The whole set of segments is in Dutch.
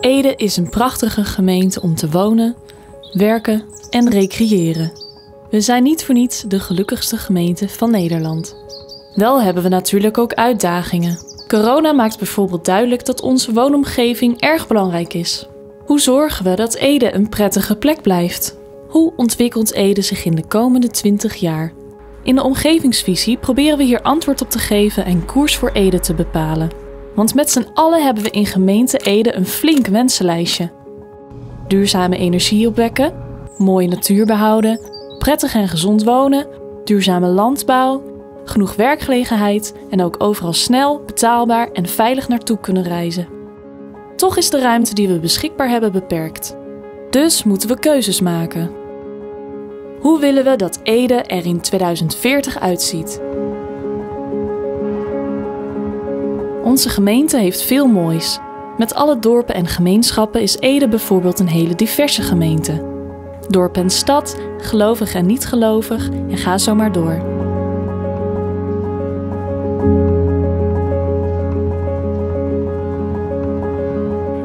Ede is een prachtige gemeente om te wonen, werken en recreëren. We zijn niet voor niets de gelukkigste gemeente van Nederland. Wel hebben we natuurlijk ook uitdagingen. Corona maakt bijvoorbeeld duidelijk dat onze woonomgeving erg belangrijk is. Hoe zorgen we dat Ede een prettige plek blijft? Hoe ontwikkelt Ede zich in de komende 20 jaar? In de Omgevingsvisie proberen we hier antwoord op te geven en koers voor Ede te bepalen. Want met z'n allen hebben we in gemeente Ede een flink wensenlijstje. Duurzame energie opwekken, mooie natuur behouden, prettig en gezond wonen, duurzame landbouw, genoeg werkgelegenheid en ook overal snel, betaalbaar en veilig naartoe kunnen reizen. Toch is de ruimte die we beschikbaar hebben beperkt. Dus moeten we keuzes maken. Hoe willen we dat Ede er in 2040 uitziet? Onze gemeente heeft veel moois. Met alle dorpen en gemeenschappen is Ede bijvoorbeeld een hele diverse gemeente. Dorp en stad, gelovig en niet gelovig, en ga zo maar door.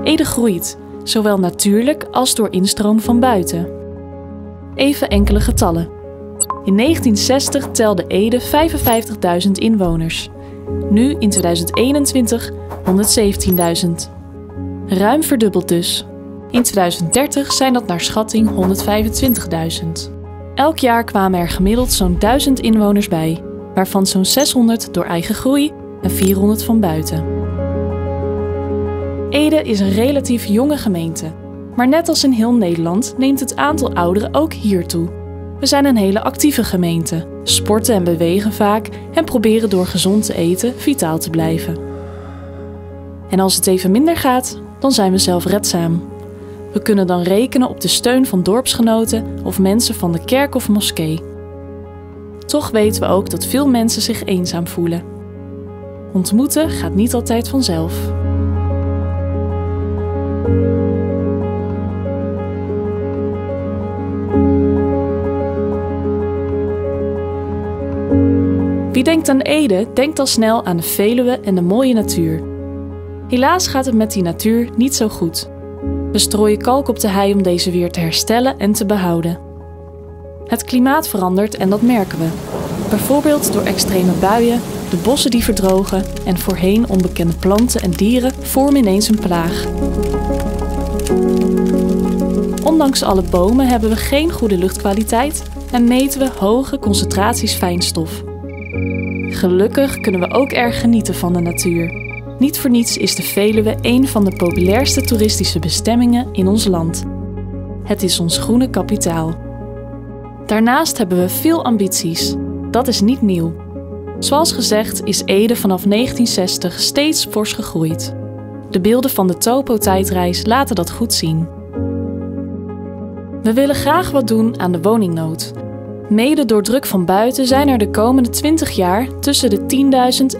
Ede groeit, zowel natuurlijk als door instroom van buiten. Even enkele getallen. In 1960 telde Ede 55.000 inwoners. Nu in 2021 117.000. Ruim verdubbeld dus. In 2030 zijn dat naar schatting 125.000. Elk jaar kwamen er gemiddeld zo'n 1000 inwoners bij, waarvan zo'n 600 door eigen groei en 400 van buiten. Ede is een relatief jonge gemeente, maar net als in heel Nederland neemt het aantal ouderen ook hier toe. We zijn een hele actieve gemeente, sporten en bewegen vaak en proberen door gezond te eten vitaal te blijven. En als het even minder gaat, dan zijn we zelfredzaam. We kunnen dan rekenen op de steun van dorpsgenoten of mensen van de kerk of moskee. Toch weten we ook dat veel mensen zich eenzaam voelen. Ontmoeten gaat niet altijd vanzelf. Wie denkt aan Ede, denkt al snel aan de Veluwe en de mooie natuur. Helaas gaat het met die natuur niet zo goed. We strooien kalk op de hei om deze weer te herstellen en te behouden. Het klimaat verandert en dat merken we. Bijvoorbeeld door extreme buien, de bossen die verdrogen en voorheen onbekende planten en dieren vormen ineens een plaag. Ondanks alle bomen hebben we geen goede luchtkwaliteit en meten we hoge concentraties fijnstof. Gelukkig kunnen we ook erg genieten van de natuur. Niet voor niets is de Veluwe een van de populairste toeristische bestemmingen in ons land. Het is ons groene kapitaal. Daarnaast hebben we veel ambities. Dat is niet nieuw. Zoals gezegd is Ede vanaf 1960 steeds fors gegroeid. De beelden van de Topo-tijdreis laten dat goed zien. We willen graag wat doen aan de woningnood. Mede door druk van buiten zijn er de komende 20 jaar tussen de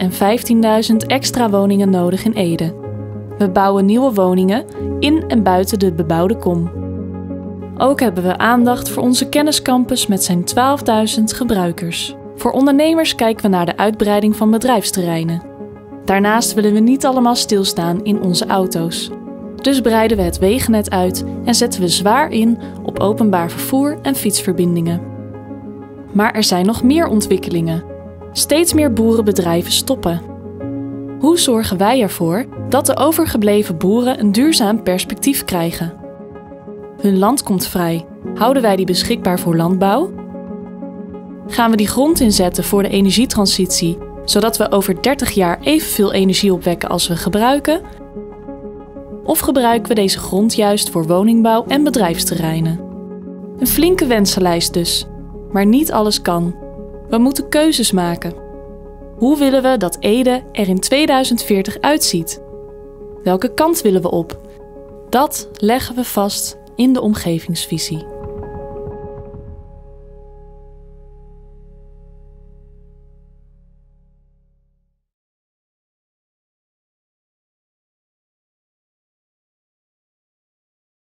10.000 en 15.000 extra woningen nodig in Ede. We bouwen nieuwe woningen in en buiten de bebouwde kom. Ook hebben we aandacht voor onze kenniscampus met zijn 12.000 gebruikers. Voor ondernemers kijken we naar de uitbreiding van bedrijfsterreinen. Daarnaast willen we niet allemaal stilstaan in onze auto's. Dus breiden we het wegennet uit en zetten we zwaar in op openbaar vervoer en fietsverbindingen. Maar er zijn nog meer ontwikkelingen. Steeds meer boerenbedrijven stoppen. Hoe zorgen wij ervoor dat de overgebleven boeren een duurzaam perspectief krijgen? Hun land komt vrij. Houden wij die beschikbaar voor landbouw? Gaan we die grond inzetten voor de energietransitie, zodat we over 30 jaar evenveel energie opwekken als we gebruiken? Of gebruiken we deze grond juist voor woningbouw en bedrijfsterreinen? Een flinke wensenlijst dus. Maar niet alles kan. We moeten keuzes maken. Hoe willen we dat Ede er in 2040 uitziet? Welke kant willen we op? Dat leggen we vast in de Omgevingsvisie.